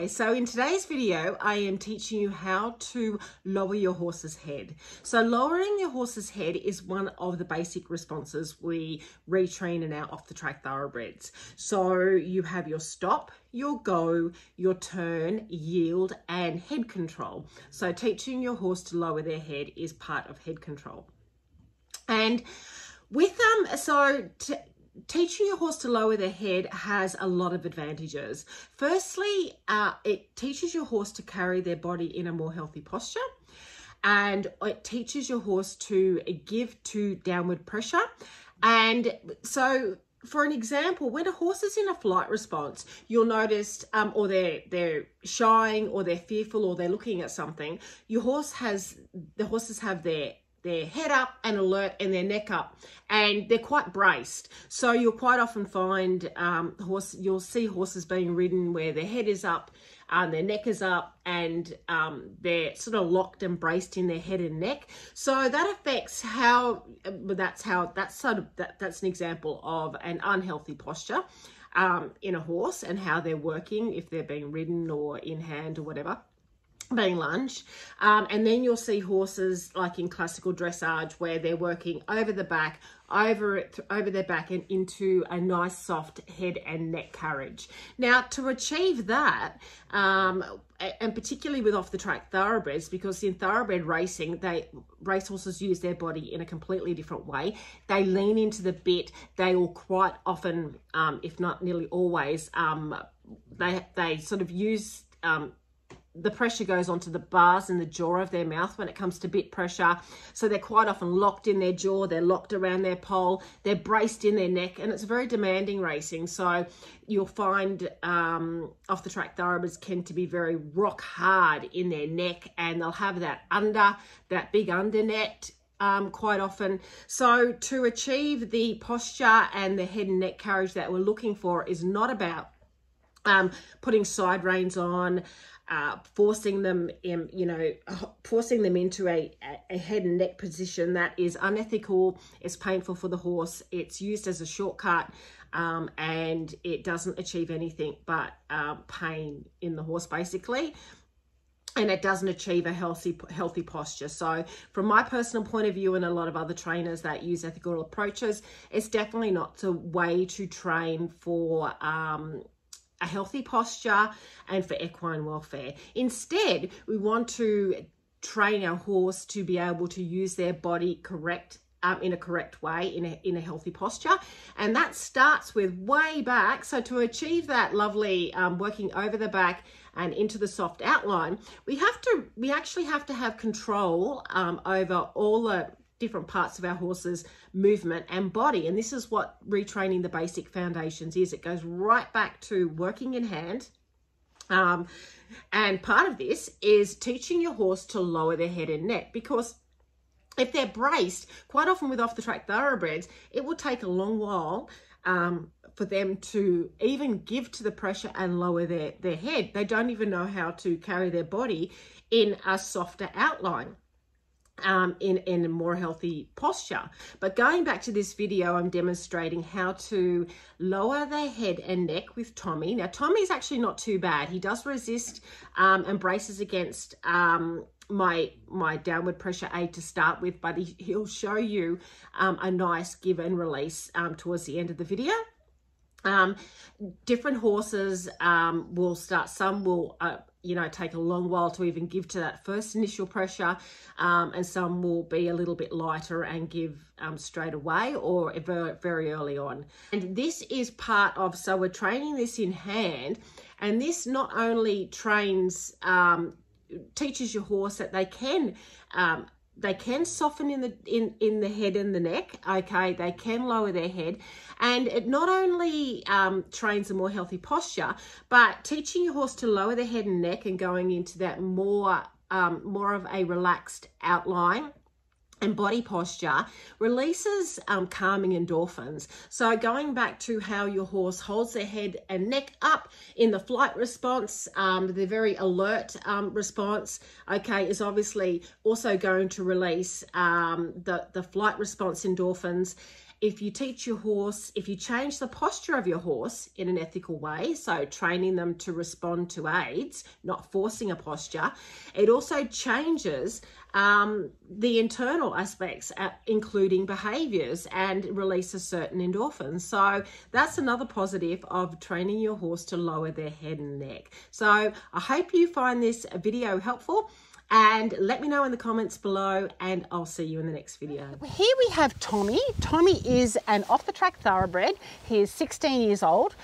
guys, so in today's video I am teaching you how to lower your horse's head. So lowering your horse's head is one of the basic responses we retrain in our off the track thoroughbreds. So you have your stop, your go, your turn, yield and head control. So teaching your horse to lower their head is part of head control. And with teaching your horse to lower their head has a lot of advantages. Firstly, it teaches your horse to carry their body in a more healthy posture, and it teaches your horse to give to downward pressure. And so for an example, when a horse is in a flight response, you'll notice or they're shying or they're fearful or they're looking at something, your horse has, the horses have their head up and alert and their neck up, and they're quite braced. So you'll quite often find you'll see horses being ridden where their head is up and their neck is up, and they're sort of locked and braced in their head and neck. So that affects that's an example of an unhealthy posture in a horse and how they're working, if they're being ridden or in hand or whatever, being lunge. And then you'll see horses like in classical dressage where they're working over the back, over their back and into a nice soft head and neck carriage. Now to achieve that, and particularly with off the track thoroughbreds, because in thoroughbred racing, racehorses use their body in a completely different way. They lean into the bit. They will quite often, if not nearly always, they sort of use, the pressure goes onto the bars and the jaw of their mouth when it comes to bit pressure. So they're quite often locked in their jaw, they're locked around their pole, they're braced in their neck, and it's very demanding racing. So you'll find off the track thoroughbreds tend to be very rock hard in their neck, and they'll have that big under net quite often. So to achieve the posture and the head and neck carriage that we're looking for is not about putting side reins on, forcing them in, forcing them into a head and neck position that is unethical. It's painful for the horse. It's used as a shortcut, and it doesn't achieve anything but pain in the horse, basically. And it doesn't achieve a healthy posture. So from my personal point of view, and a lot of other trainers that use ethical approaches, it's definitely not the way to train for a healthy posture and for equine welfare. Instead, we want to train our horse to be able to use their body in a correct way, in a healthy posture. And that starts with way back. So to achieve that lovely working over the back and into the soft outline, we actually have to have control over all the different parts of our horse's movement and body. And this is what retraining the basic foundations is. It goes right back to working in hand. And part of this is teaching your horse to lower their head and neck, because if they're braced, quite often with off the track thoroughbreds, it will take a long while for them to even give to the pressure and lower their head. They don't even know how to carry their body in a softer outline. In a more healthy posture. But going back to this video, I'm demonstrating how to lower their head and neck with Tommy. Now Tommy's actually not too bad. He does resist and braces against my downward pressure aid to start with, but he'll show you a nice give and release towards the end of the video. Different horses will start, some will take a long while to even give to that first initial pressure, and some will be a little bit lighter and give straight away or very early on. And this is part of, so we're training this in hand, and this not only trains, teaches your horse that they can soften in the head and the neck, okay? They can lower their head, and it not only trains a more healthy posture, but teaching your horse to lower their head and neck and going into that more of a relaxed outline and body posture releases calming endorphins. So going back to how your horse holds their head and neck up in the flight response, the very alert response, okay, is obviously also going to release the flight response endorphins. if you teach your horse, if you change the posture of your horse in an ethical way, so training them to respond to aids, not forcing a posture, it also changes the internal aspects, including behaviours, and releases certain endorphins. So that's another positive of training your horse to lower their head and neck. So I hope you find this video helpful. And let me know in the comments below, and I'll see you in the next video. Here we have Tommy. Tommy is an off-the-track thoroughbred. He is 16 years old.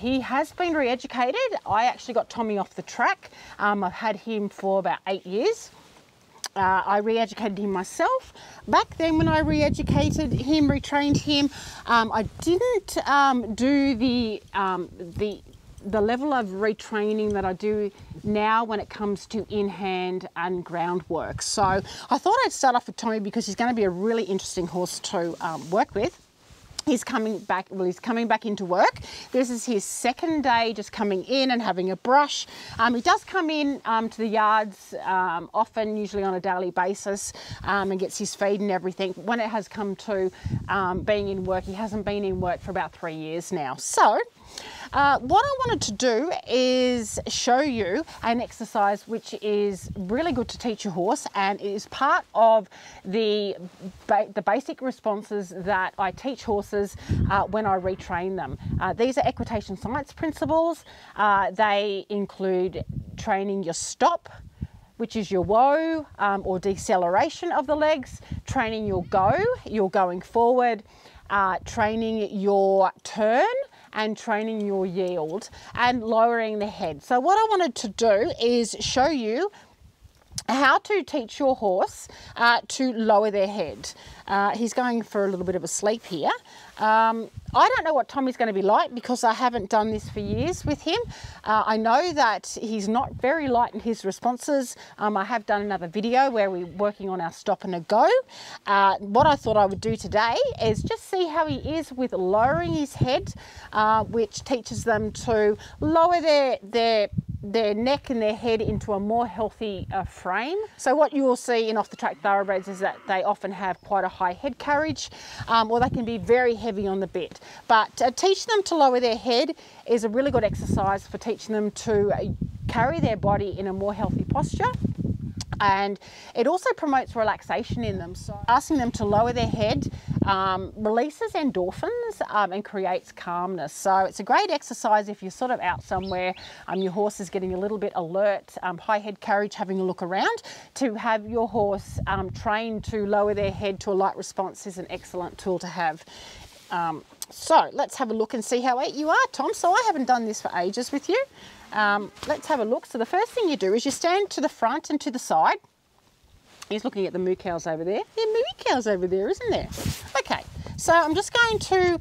He has been re-educated. I actually got Tommy off the track. I've had him for about 8 years. I re-educated him myself. Back then when I re-educated him, retrained him, I didn't do the level of retraining that I do now when it comes to in-hand and ground work. So I thought I'd start off with Tommy because he's going to be a really interesting horse to work with. He's coming back, well, he's coming back into work. This is his second day just coming in and having a brush. He does come in to the yards often, usually on a daily basis, and gets his feed and everything. When it has come to being in work, he hasn't been in work for about 3 years now. So what I wanted to do is show you an exercise which is really good to teach your horse, and it is part of the basic responses that I teach horses when I retrain them. These are Equitation Science principles. They include training your stop, which is your whoa or deceleration of the legs, training your go, you're going forward, training your turn, and training your yield, and lowering the head. So what I wanted to do is show you how to teach your horse to lower their head. He's going for a little bit of a sleep here. I don't know what Tommy's going to be like because I haven't done this for years with him. I know that he's not very light in his responses. I have done another video where we're working on our stop and a go. What I thought I would do today is just see how he is with lowering his head, which teaches them to lower their neck and their head into a more healthy frame. So what you will see in off-the-track thoroughbreds is that they often have quite a high head carriage, or they can be very heavy on the bit. But teaching them to lower their head is a really good exercise for teaching them to carry their body in a more healthy posture. And it also promotes relaxation in them. So asking them to lower their head releases endorphins and creates calmness. So it's a great exercise if you're sort of out somewhere, your horse is getting a little bit alert, high head carriage, having a look around. To have your horse trained to lower their head to a light response is an excellent tool to have. So let's have a look and see how you are, Tom. So I haven't done this for ages with you. Let's have a look. So the first thing you do is you stand to the front and to the side. He's looking at the moo cows over there. Yeah, moo cows over there, isn't there? Okay, so I'm just going to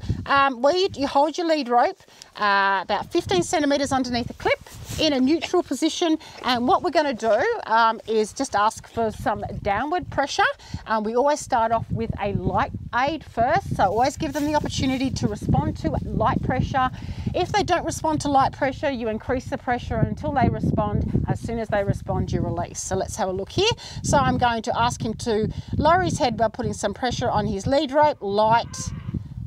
you hold your lead rope about 15 centimetres underneath the clip in a neutral position, and what we're going to do is just ask for some downward pressure. We always start off with a light aid first, so always give them the opportunity to respond to light pressure. If they don't respond to light pressure, you increase the pressure until they respond. As soon as they respond, you release. So let's have a look here. So I'm going to ask him to lower his head by putting some pressure on his lead rope, light,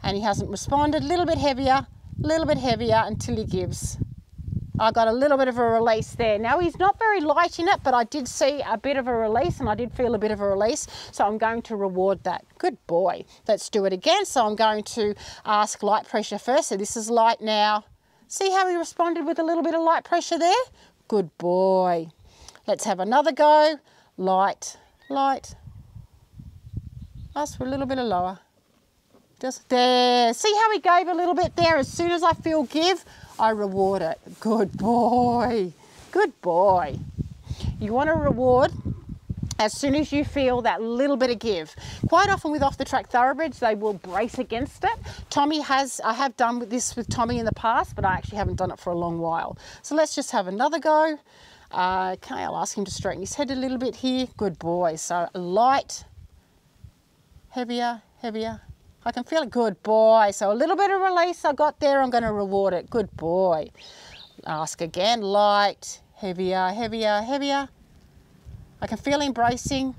and he hasn't responded. A little bit heavier, a little bit heavier, until he gives. I got a little bit of a release there. Now he's not very light in it, but I did see a bit of a release and I did feel a bit of a release. So I'm going to reward that. Good boy. Let's do it again. So I'm going to ask light pressure first. So this is light now. See how he responded with a little bit of light pressure there? Good boy. Let's have another go. Light, light. Ask for a little bit of lower. Just there. See how he gave a little bit there? As soon as I feel give, I reward it. Good boy. Good boy. You want to reward as soon as you feel that little bit of give. Quite often with off-the-track thoroughbreds, they will brace against it. Tommy has, I have done this with Tommy in the past, but I actually haven't done it for a long while. So let's just have another go. Okay, I'll ask him to straighten his head a little bit here. Good boy. So light, heavier, heavier. I can feel it. Good boy. So a little bit of release I got there. I'm going to reward it. Good boy. Ask again. Light, heavier, heavier, heavier. I can feel him bracing.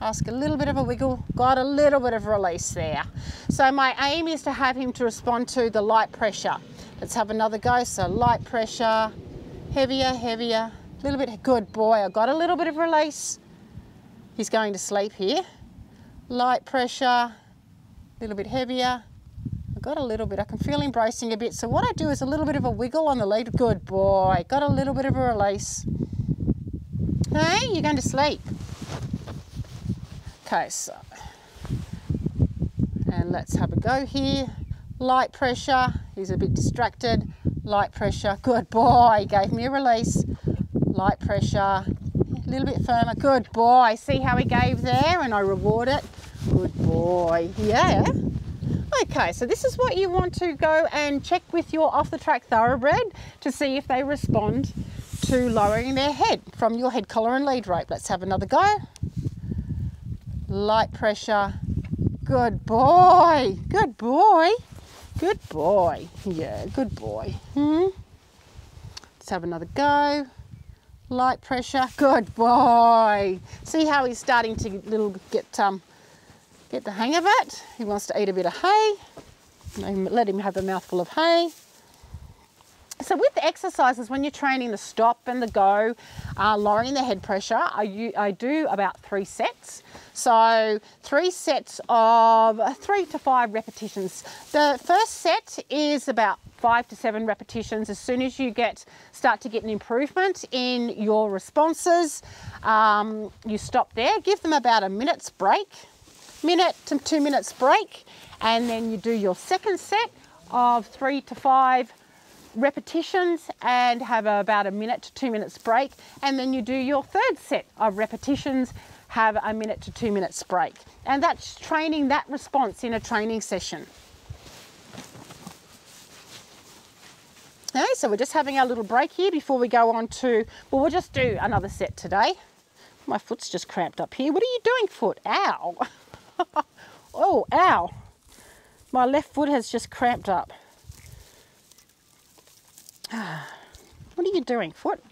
Ask a little bit of a wiggle, got a little bit of release there. So my aim is to have him to respond to the light pressure. Let's have another go. So light pressure, heavier, heavier, a little bit. Good boy, I got a little bit of release. He's going to sleep here. Light pressure, a little bit heavier. I got a little bit, I can feel him bracing a bit. So what I do is a little bit of a wiggle on the lead. Good boy, got a little bit of a release. Hey, you're going to sleep. Okay, so, and let's have a go here. Light pressure, he's a bit distracted. Light pressure, good boy, gave me a release. Light pressure, a little bit firmer, good boy. See how he gave there and I reward it? Good boy, yeah. Okay, so this is what you want to go and check with your off-the-track thoroughbred to see if they respond to lowering their head from your head collar and lead rope. Let's have another go. Light pressure, good boy, good boy, good boy, yeah, good boy. Let's have another go. Light pressure, good boy. See how he's starting to get the hang of it. He wants to eat a bit of hay. Let him have a mouthful of hay. So with the exercises, when you're training the stop and the go, lowering the head pressure, I do about 3 sets. So 3 sets of 3 to 5 repetitions. The first set is about 5 to 7 repetitions. As soon as you start to get an improvement in your responses, you stop there. Give them about a minute's break, minute to 2 minutes break, and then you do your second set of 3 to 5 repetitions and have about a minute to 2 minutes break, and then you do your third set of repetitions, have a minute to 2 minutes break, and that's training that response in a training session. Okay, so we're just having our little break here before we go on to, well, we'll just do another set today. My foot's just cramped up here. What are you doing, foot? Ow. Oh, ow. My left foot has just cramped up. What are you doing, foot?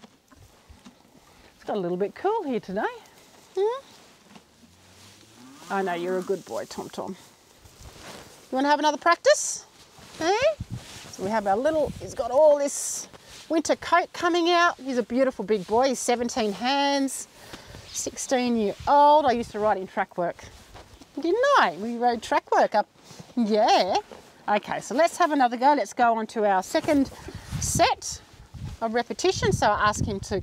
It's got a little bit cool here today. I know, you're a good boy, Tom Tom. You want to have another practice? So we have our little, he's got all this winter coat coming out. He's a beautiful big boy. He's 17 hands, 16-year-old. I used to ride in track work, didn't I? We rode track work up, yeah. Okay, so let's have another go. Let's go on to our second set of repetition. So I ask him to,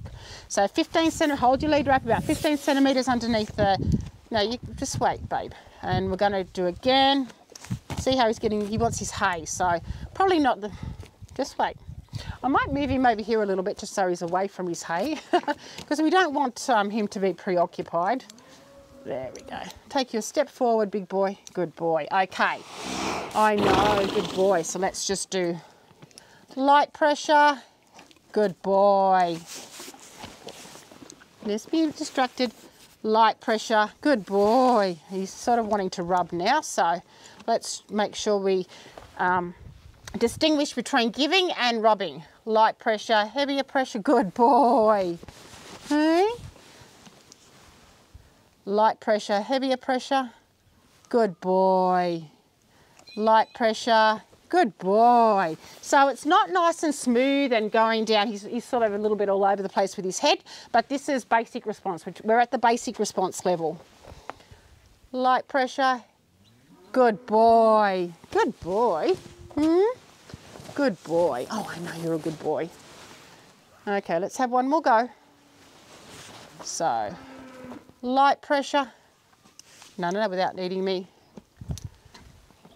so 15 centimetres, hold your lead rope about 15 centimetres underneath the, no, you just wait, babe. And we're going to do again. See how he's getting, he wants his hay, so probably not the, just wait. I might move him over here a little bit just so he's away from his hay, because we don't want him to be preoccupied. There we go. Take your step forward, big boy. Good boy. Okay. I know, good boy. So let's just do light pressure. Good boy. Let's be distracted. Light pressure. Good boy. He's sort of wanting to rub now, so let's make sure we distinguish between giving and rubbing. Light pressure, heavier pressure. Good boy. Hey? Light pressure, heavier pressure. Good boy. Light pressure. Good boy. So it's not nice and smooth and going down. He's sort of a little bit all over the place with his head, but this is basic response. We're at the basic response level. Light pressure. Good boy. Good boy. Good boy. Oh, I know you're a good boy. Okay, let's have one more go. So, light pressure. No, no, no, without needing me.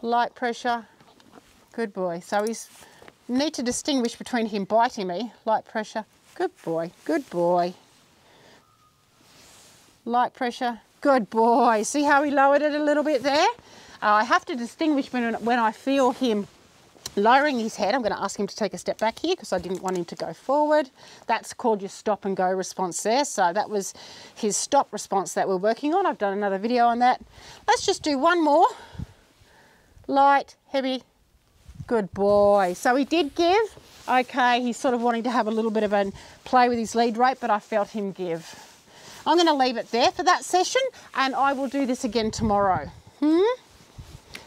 Light pressure. Good boy. So you need to distinguish between him biting me. Light pressure. Good boy. Good boy. Light pressure. Good boy. See how he lowered it a little bit there? I have to distinguish when I feel him lowering his head. I'm going to ask him to take a step back here because I didn't want him to go forward. That's called your stop and go response there. So that was his stop response that we're working on. I've done another video on that. Let's just do one more. Light, heavy. Good boy. So he did give. Okay, he's sort of wanting to have a little bit of a play with his lead rope, but I felt him give. I'm going to leave it there for that session, and I will do this again tomorrow.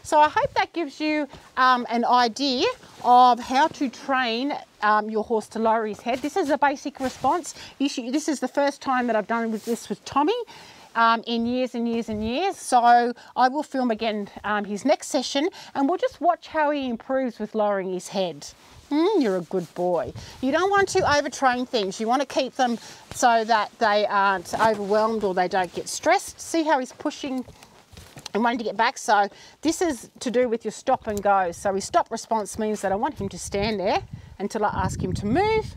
So I hope that gives you an idea of how to train your horse to lower his head. This is a basic response. This is the first time that I've done this with Tommy in years and years and years. So I will film again his next session, and we'll just watch how he improves with lowering his head. You're a good boy. You don't want to overtrain things. You want to keep them so that they aren't overwhelmed or they don't get stressed. See how he's pushing and wanting to get back. So this is to do with your stop and go. So his stop response means that I want him to stand there until I ask him to move.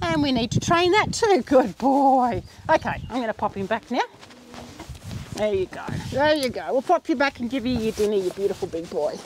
And we need to train that too. Good boy. Okay, I'm going to pop him back now. There you go. There you go. We'll pop you back and give you your dinner, you beautiful big boy.